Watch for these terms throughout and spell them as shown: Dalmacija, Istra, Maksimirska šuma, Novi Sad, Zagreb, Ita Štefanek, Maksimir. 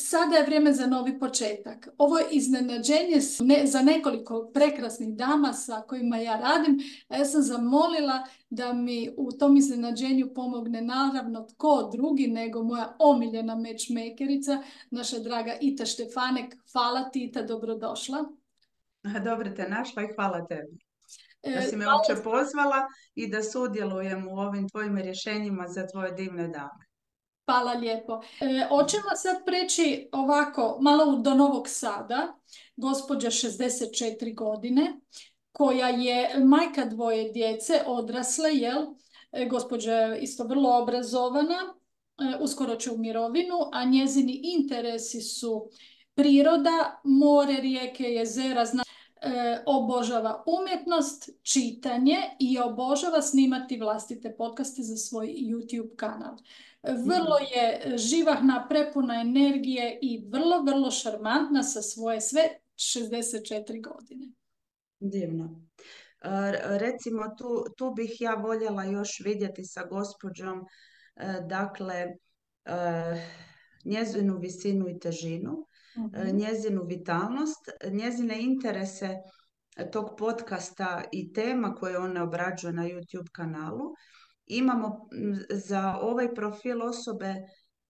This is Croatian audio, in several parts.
Sada je vrijeme za novi početak. Ovo je iznenađenje za nekoliko prekrasnih dama sa kojima ja radim. Ja sam zamolila da mi u tom iznenađenju pomogne naravno tko drugi nego moja omiljena matchmakerica, naša draga Ita Štefanek. Hvala ti, Ita, dobrodošla. Dobro te našla i hvala tebi da si me uopće pozvala i da sudjelujem u ovim tvojim rješenjima za tvoje divne dame. Hvala lijepo. Hoćemo sad preći ovako malo do Novog Sada, gospođa 64 godine, koja je majka dvoje djece, odrasle, jel? Gospođa je isto vrlo obrazovana, uskoro će u mirovinu, a njezini interesi su priroda, more, rijeke, jezera, obožava umjetnost, čitanje i obožava snimati vlastite podcaste za svoj YouTube kanal. Vrlo je živahna, prepuna energije i vrlo, vrlo šarmantna sa svoje sve 64 godine. Divno. Recimo tu bih ja voljela još vidjeti sa gospođom, dakle, njezinu visinu i težinu, njezinu vitalnost, njezine interese tog podcasta i tema koje ona obrađuje na YouTube kanalu. Imamo za ovaj profil osobe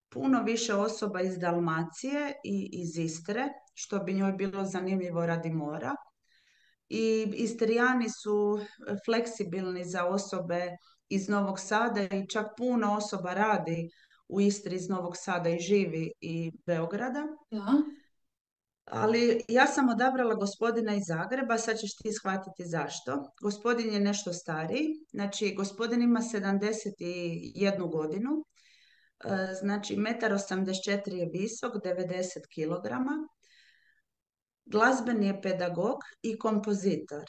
puno više osoba iz Dalmacije i iz Istre, što bi njoj bilo zanimljivo radi mora. I Istrijani su fleksibilni za osobe iz Novog Sada i čak puno osoba radi u Istri iz Novog Sada i živi i Beograda. Ja. Ali ja sam odabrala gospodina iz Zagreba, sad ćeš ti shvatiti zašto. Gospodin je nešto stariji, znači gospodin ima 71 godinu, znači 1,84 m je visok, 90 kg. Glazbeni je pedagog i kompozitor.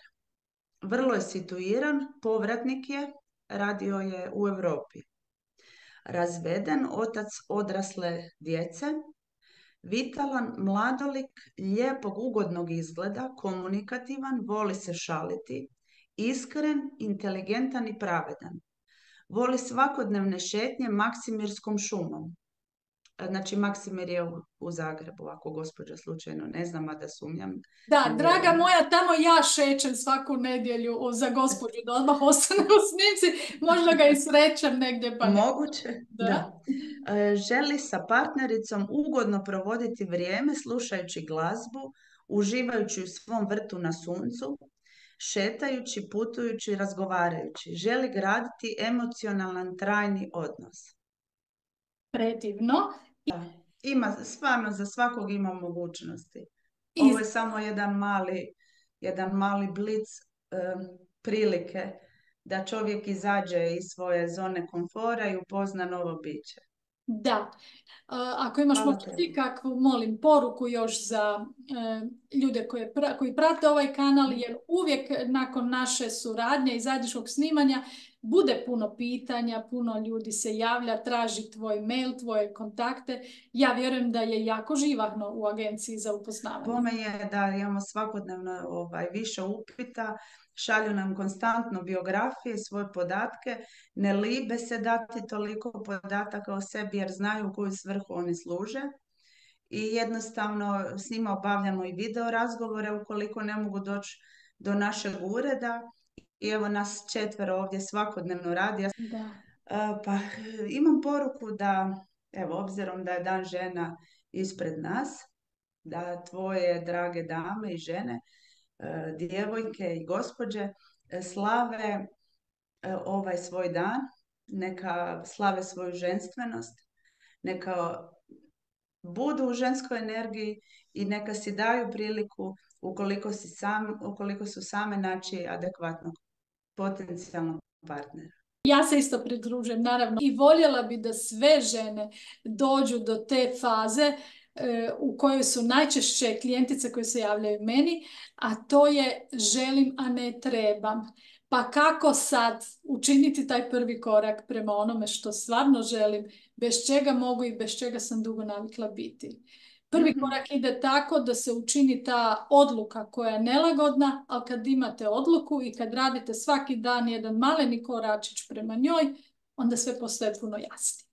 Vrlo je situiran, povratnik je, radio je u Europi. Razveden, otac odrasle djece, vitalan, mladolik, lijepog, ugodnog izgleda, komunikativan, voli se šaliti, iskren, inteligentan i pravedan. Voli svakodnevne šetnje Maksimirskom šumom. Znači, Maksimir je u Zagrebu, ako gospođa slučajno ne zna, mada sumnjam. Da, draga moja, tamo ja šećem svaku nedjelju za gospođu, da odmah ostane u snimci, možda ga i srećem negdje. Pa moguće, da. Želi sa partnericom ugodno provoditi vrijeme slušajući glazbu, uživajući u svom vrtu na suncu, šetajući, putujući, razgovarajući. Želi graditi emocionalan, trajni odnos. Predivno. Ima, stvarno, za svakog ima mogućnosti. Ovo je samo jedan mali blic prilike da čovjek izađe iz svoje zone komfora i upozna novo biće. Da. Ako imaš možda ti kakvu, molim, poruku još za ljude koji prate ovaj kanal, jer uvijek nakon naše suradnje i zajedničkog snimanja bude puno pitanja, puno ljudi se javlja, traži tvoj mail, tvoje kontakte. Ja vjerujem da je jako živahno u agenciji za upoznavanje. Bome je da imamo svakodnevno više upita, šalju nam konstantno biografije, svoje podatke, ne libe se dati toliko podataka o sebi jer znaju u koju svrhu oni služe. I jednostavno s njima obavljamo i video razgovore ukoliko ne mogu doći do našeg ureda. I evo nas 4 ovdje svakodnevno radi. Da. Pa imam poruku da, evo, obzirom da je Dan žena ispred nas, da tvoje drage dame i žene, djevojke i gospođe slave ovaj svoj dan, neka slave svoju ženstvenost, neka budu u ženskoj energiji i neka si daju priliku ukoliko su same naći adekvatnog potencijalnog partnera. Ja se isto pridružujem, naravno, i voljela bi da sve žene dođu do te faze u kojoj su najčešće klijentice koje se javljaju meni, a to je želim, a ne trebam. Pa kako sad učiniti taj prvi korak prema onome što stvarno želim, bez čega mogu i bez čega sam dugo navikla biti. Prvi korak ide tako da se učini ta odluka koja je nelagodna, ali kad imate odluku i kad radite svaki dan jedan maleni koračić prema njoj, onda sve postaje puno jasnije.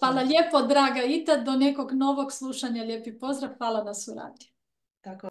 Hvala lijepo, draga Ita, do nekog novog slušanja, lijepi pozdrav, hvala na suradnji. Tako.